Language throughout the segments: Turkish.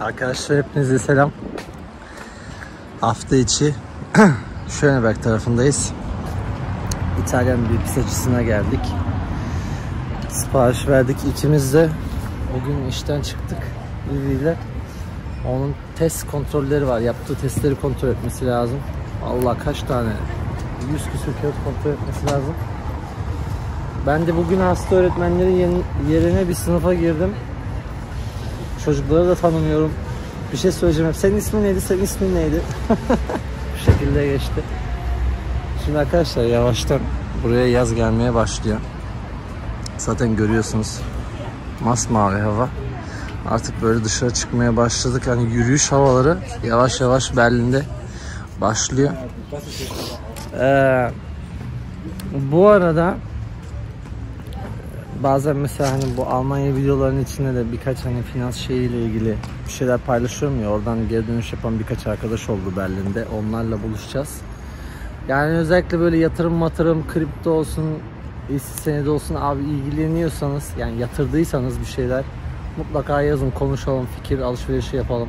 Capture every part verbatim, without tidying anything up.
Arkadaşlar hepinize selam. Hafta içi Schöneberg tarafındayız. İtalyan bir pizzacısına geldik. Sipariş verdik ikimiz de. O gün işten çıktık Livi'yle. Onun test kontrolleri var. Yaptığı testleri kontrol etmesi lazım. Allah kaç tane? yüz küsur kağıt kontrol etmesi lazım. Ben de bugün hasta öğretmenlerin yerine bir sınıfa girdim. Çocukları da tanımıyorum. Bir şey söyleyeceğim hep. Senin ismin neydi? Senin ismin neydi? Bu şekilde geçti. Şimdi arkadaşlar yavaştan buraya yaz gelmeye başlıyor. Zaten görüyorsunuz. Masmavi hava. Artık böyle dışarı çıkmaya başladık. Hani yürüyüş havaları yavaş yavaş Berlin'de başlıyor. Ee, bu arada bazen mesela hani bu Almanya videolarının içinde de birkaç hani finans şeyiyle ilgili bir şeyler paylaşıyorum ya, oradan geri dönüş yapan birkaç arkadaş oldu Berlin'de, onlarla buluşacağız. Yani özellikle böyle yatırım matırım, kripto olsun, hisse senedi olsun abi, ilgileniyorsanız yani yatırdıysanız bir şeyler mutlaka yazın, konuşalım, fikir alışverişi yapalım.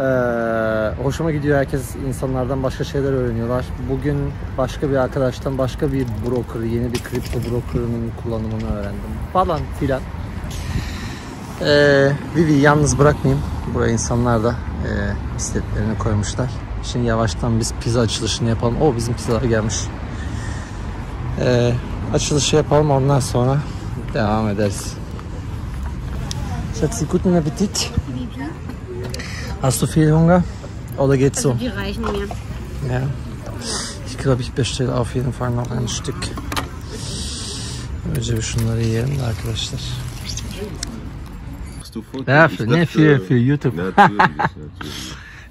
Ee, hoşuma gidiyor, herkes insanlardan başka şeyler öğreniyorlar. Bugün başka bir arkadaştan başka bir broker, yeni bir kripto broker'ının kullanımını öğrendim falan filan. Ee, Vivi yalnız bırakmayayım. Buraya insanlar da e, bisikletlerini koymuşlar. Şimdi yavaştan biz pizza açılışını yapalım. O bizim pizzalar gelmiş. Ee, açılışı yapalım, ondan sonra devam ederiz. Schatzi, guten Appetit. Hast du viel Hunger? Oder geht's so? Also die reichen mir. Ja. Ich glaube, ich bestelle auf jeden Fall noch ein Stück. Önce bir şunları yiyelim de arkadaşlar. Ja, für, ne, für, für YouTube. Natürlich, natürlich.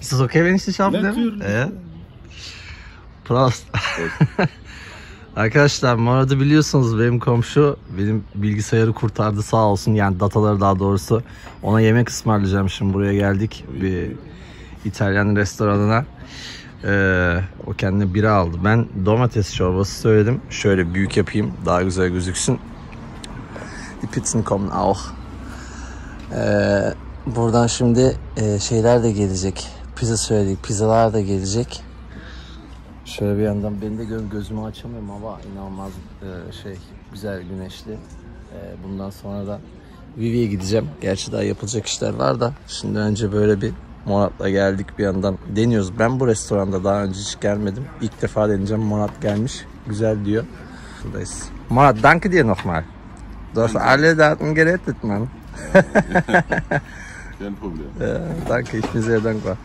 Ist das okay, wenn ich dich aufnehme? Natürlich. Ja. Prost. Prost. Arkadaşlar Murat'ı biliyorsunuz, benim komşu benim bilgisayarı kurtardı sağ olsun, yani dataları daha doğrusu. Ona yemek ısmarlayacağım şimdi, buraya geldik bir İtalyan restoranına. Ee, o kendine bira aldı, ben domates çorbası söyledim. Şöyle büyük yapayım daha güzel gözüksün. Die Pizzen kommen auch. Ee, buradan şimdi e, şeyler de gelecek, pizza söyledik, pizzalar da gelecek. Şöyle bir yandan beni de gör, gözümü açamıyorum, hava inanılmaz e, şey güzel, güneşli. E, bundan sonra da Vivi'ye gideceğim. Gerçi daha yapılacak işler var da şimdi önce böyle bir Murat'la geldik, bir yandan deniyoruz. Ben bu restoranda daha önce hiç gelmedim. İlk defa deneyeceğim. Murat gelmiş. Güzel diyor. Buradayız. Murat, danke dir nochmal. Du hast alle Daten gerettet, man. Kein Problem. Danke, ich bin sehr dankbar.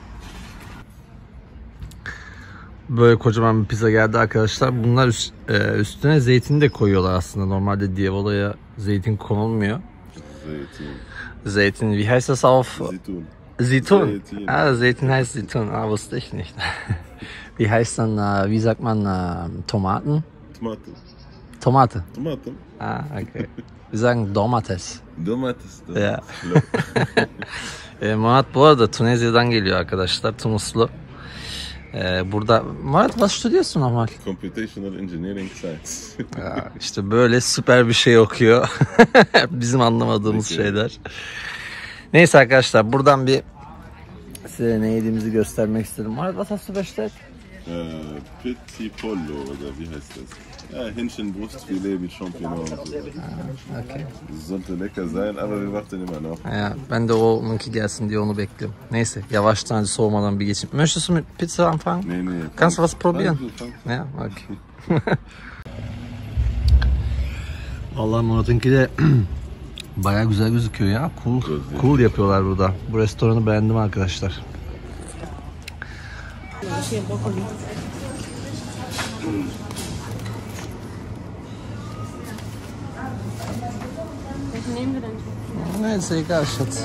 Böyle kocaman bir pizza geldi arkadaşlar. Bunlar üst, e, üstüne zeytini de koyuyorlar aslında. Normalde Dievola'ya zeytin konulmuyor. Zeytin. Zeytin. Wie heißt das auf? Zeytun. Zeytun. Zeytin. Ah, Zeytin heißt Zeytun. Ah, wusste ich nicht. Wie heißt dann, uh, wie sagt man, uh, Tomaten? Tomate. Tomate. Tomate. Ah, okay. Wir sagen Domates. Domates. Domates. Yeah. e, Murat bu arada Tunezya'dan geliyor arkadaşlar. Tunuslu. Burada Murat, was studierst du nochmal? Computational Engineering Sciences. Ya işte böyle süper bir şey okuyor. Bizim anlamadığımız peki şeyler. Neyse arkadaşlar, buradan bir size ne yediğimizi göstermek istedim. Murat, was hast du bestellt? Petit Pollo oder wie heißt das? Ja, Hähnchenbrustfilet mit Champignons. Okay. Sollte lecker sein, aber wir warten immer noch. Ya, ben de onunki gelsin diye onu bekliyorum. Neyse, yavaştan soğumadan bir geçeyim. Möchtest du mit Pizza anfangen? Nee, nee. Kannst du was probieren? Ja, okay. Vallahi Murat'ınki de bayağı güzel gözüküyor ya. Cool, cool yapıyorlar burada. Bu restoranı beğendim arkadaşlar. Neyse, egal Schatz.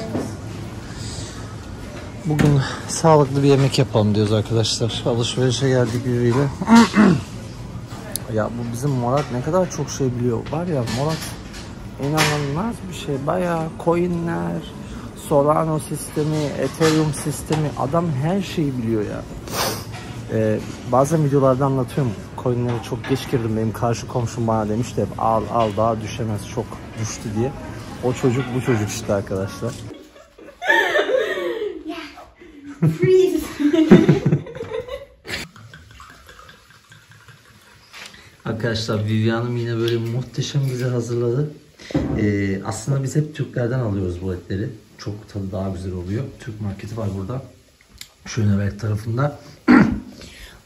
Bugün sağlıklı bir yemek yapalım diyoruz arkadaşlar. Alışverişe geldik yürüyle. Ya bu bizim Murat ne kadar çok şey biliyor. Var ya Murat, inanılmaz bir şey. Bayağı coinler, Solana sistemi, Ethereum sistemi, adam her şeyi biliyor ya. Ee, bazen videolarda anlatıyorum. Coinlere çok geç girdim. Benim karşı komşum bana demişti hep, al al daha düşemez, çok düştü diye. O çocuk bu çocuk işte arkadaşlar. Freeze. Arkadaşlar Vivian'ım yine böyle muhteşem bize hazırladı. Ee, aslında biz hep Türklerden alıyoruz bu etleri. Çok tadı daha güzel oluyor. Türk marketi var burada. Schöneberg tarafında.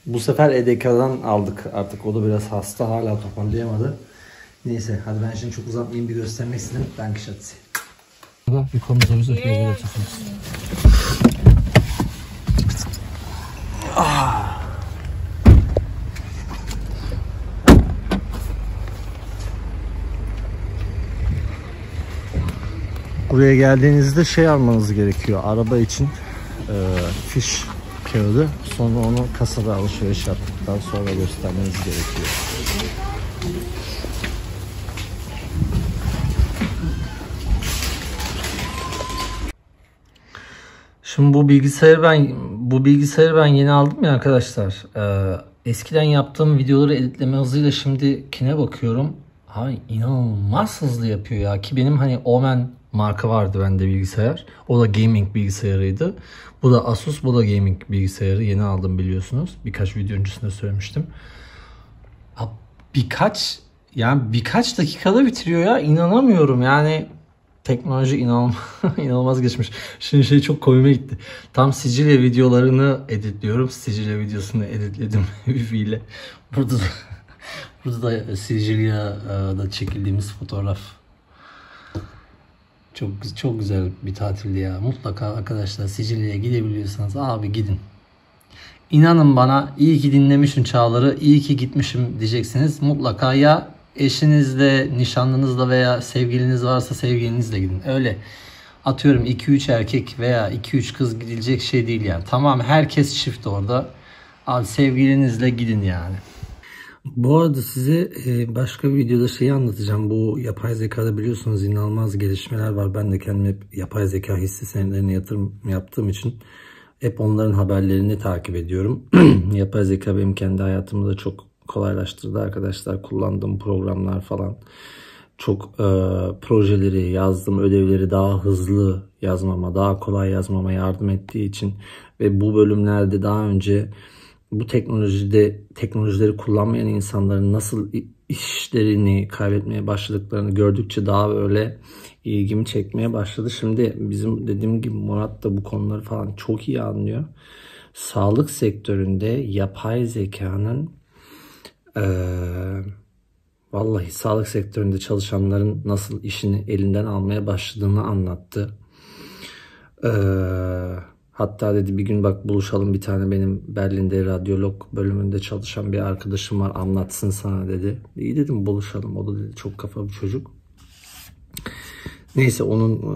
Bu sefer E D K'dan aldık. Artık o da biraz hasta, hala toparlayamadı. Neyse hadi ben şimdi çok uzatmayayım, bir göstermek istedim. Ben Kişatsi. Ah. Buraya geldiğinizde şey almanız gerekiyor. Araba için e, fiş kağıdı. Sonra onu kasada alışveriş yaptıktan sonra göstermeniz gerekiyor. Şimdi bu bilgisayarı ben bu bilgisayarı ben yeni aldım ya arkadaşlar. Ee, eskiden yaptığım videoları editleme hızıyla şimdikine bakıyorum. Ha, inanılmaz hızlı yapıyor ya, ki benim hani Omen marka vardı bende bilgisayar. O da gaming bilgisayarıydı. Bu da Asus, bu da gaming bilgisayarı. Yeni aldım biliyorsunuz. Birkaç video öncesinde söylemiştim. Ha, birkaç yani birkaç dakikada bitiriyor ya. İnanamıyorum yani. Teknoloji inanılmaz, inanılmaz geçmiş. Şimdi şey çok koyuma gitti. Tam Sicilya videolarını editliyorum. Sicilya videosunu editledim Wi-Fi ile. Burada da, burada da Sicilya'da çekildiğimiz fotoğraf. Çok çok güzel bir tatildi ya. Mutlaka arkadaşlar Sicilya'ya gidebiliyorsanız abi gidin. İnanın bana, iyi ki dinlemişim Çağlar'ı, iyi ki gitmişim diyeceksiniz. Mutlaka ya eşinizle, nişanlınızla veya sevgiliniz varsa sevgilinizle gidin. Öyle atıyorum iki üç erkek veya iki üç kız gidilecek şey değil yani. Tamam, herkes çift orada. Abi sevgilinizle gidin yani. Bu arada size başka bir videoda şeyi anlatacağım. Bu yapay zekada biliyorsunuz inanılmaz gelişmeler var. Ben de kendim hep yapay zeka hisse senetlerine yatırım yaptığım için hep onların haberlerini takip ediyorum. Yapay zeka benim kendi hayatımda çok kolaylaştırdı arkadaşlar. Kullandığım programlar falan. Çok e, projeleri, yazdığım ödevleri daha hızlı yazmama, daha kolay yazmama yardım ettiği için ve bu bölümlerde daha önce bu teknolojide teknolojileri kullanmayan insanların nasıl işlerini kaybetmeye başladıklarını gördükçe daha böyle ilgimi çekmeye başladı. Şimdi bizim dediğim gibi Murat da bu konuları falan çok iyi anlıyor. Sağlık sektöründe yapay zekanın Ee, vallahi sağlık sektöründe çalışanların nasıl işini elinden almaya başladığını anlattı. Ee, hatta dedi bir gün bak buluşalım, bir tane benim Berlin'de radyolog bölümünde çalışan bir arkadaşım var, anlatsın sana dedi. İyi dedim, buluşalım. O da dedi çok kafa bir çocuk. Neyse onun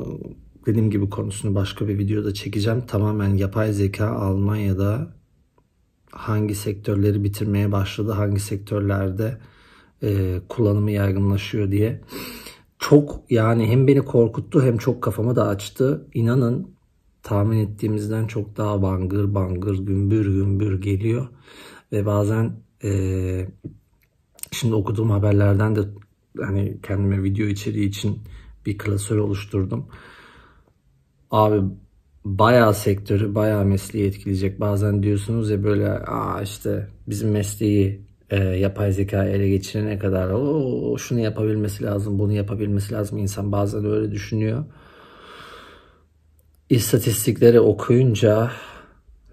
dediğim gibi konusunu başka bir videoda çekeceğim. Tamamen yapay zeka Almanya'da hangi sektörleri bitirmeye başladı, hangi sektörlerde e, kullanımı yaygınlaşıyor diye. Çok yani hem beni korkuttu hem çok kafamı da açtı. İnanın tahmin ettiğimizden çok daha bangır bangır, gümbür gümbür geliyor. Ve bazen e, şimdi okuduğum haberlerden de hani kendime video içeriği için bir klasör oluşturdum. Abi bayağı sektörü, bayağı mesleği etkileyecek. Bazen diyorsunuz ya böyle, aa işte bizim mesleği e, yapay zeka ele geçirene kadar o şunu yapabilmesi lazım, bunu yapabilmesi lazım. İnsan bazen öyle düşünüyor. İstatistikleri okuyunca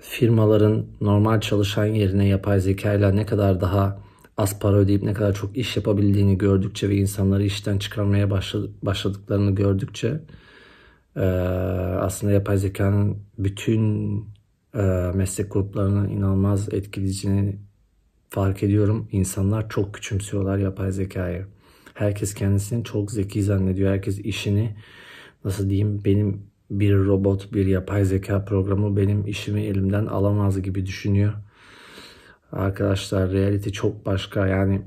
firmaların normal çalışan yerine yapay zeka ile ne kadar daha az para ödeyip ne kadar çok iş yapabildiğini gördükçe ve insanları işten çıkarmaya başladıklarını gördükçe Ee, aslında yapay zekanın bütün e, meslek gruplarını inanılmaz etkileyeceğini fark ediyorum. İnsanlar çok küçümsüyorlar yapay zekayı. Herkes kendisini çok zeki zannediyor. Herkes işini, nasıl diyeyim, benim bir robot, bir yapay zeka programı benim işimi elimden alamaz gibi düşünüyor. Arkadaşlar reality çok başka yani.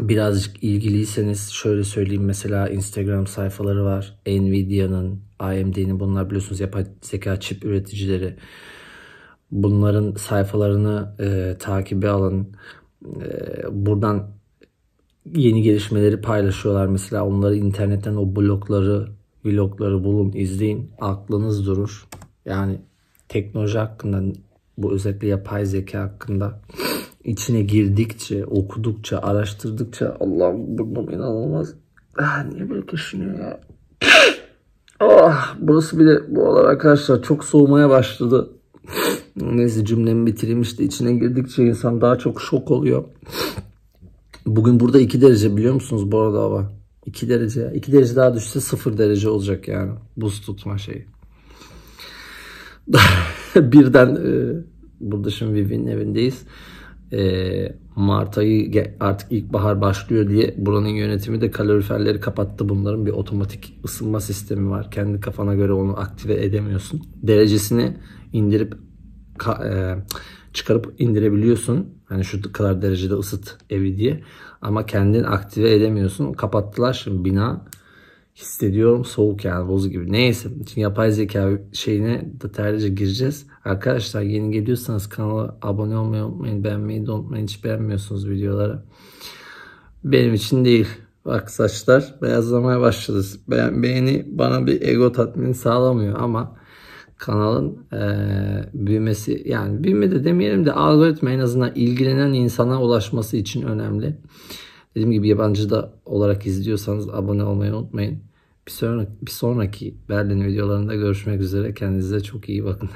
Birazcık ilgiliyseniz şöyle söyleyeyim, mesela Instagram sayfaları var. Nvidia'nın, A M D'nin, bunlar biliyorsunuz yapay zeka çip üreticileri. Bunların sayfalarını e, takibe alın. E, buradan yeni gelişmeleri paylaşıyorlar mesela. Onları internetten, o blogları, vlogları bulun, izleyin. Aklınız durur. Yani teknoloji hakkında, bu özellikle yapay zeka hakkında içine girdikçe, okudukça, araştırdıkça Allah'ım burnum inanılmaz. Ah, niye böyle düşünüyor ya? Ah, burası bile bu aralar arkadaşlar çok soğumaya başladı. Neyse, cümlemi bitireyim. İşte içine girdikçe insan daha çok şok oluyor. Bugün burada iki derece, biliyor musunuz bu arada hava? iki derece. iki derece daha düşse sıfır derece olacak yani. Buz tutma şeyi. Birden e, burada şimdi Vivi'nin evindeyiz. E, Mart ayı artık ilkbahar başlıyor diye buranın yönetimi de kaloriferleri kapattı. Bunların bir otomatik ısınma sistemi var. Kendi kafana göre onu aktive edemiyorsun. Derecesini indirip e, çıkarıp indirebiliyorsun. Hani şu kadar derecede ısıt evi diye. Ama kendin aktive edemiyorsun. Kapattılar şimdi bina. Hissediyorum soğuk yani, bozu gibi. Neyse. Şimdi yapay zeka şeyine detaylıca gireceğiz. Arkadaşlar yeni geliyorsanız kanala abone olmayı unutmayın. Beğenmeyi de unutmayın. Hiç beğenmiyorsunuz videoları. Benim için değil. Bak, saçlar beyazlamaya başladı. Be beğeni bana bir ego tatmini sağlamıyor ama kanalın e, büyümesi, yani büyüme de demeyelim de algoritma en azından ilgilenen insana ulaşması için önemli. Dediğim gibi yabancı da olarak izliyorsanız abone olmayı unutmayın. Bir sonraki, bir sonraki Berlin videolarında görüşmek üzere. Kendinize çok iyi bakın.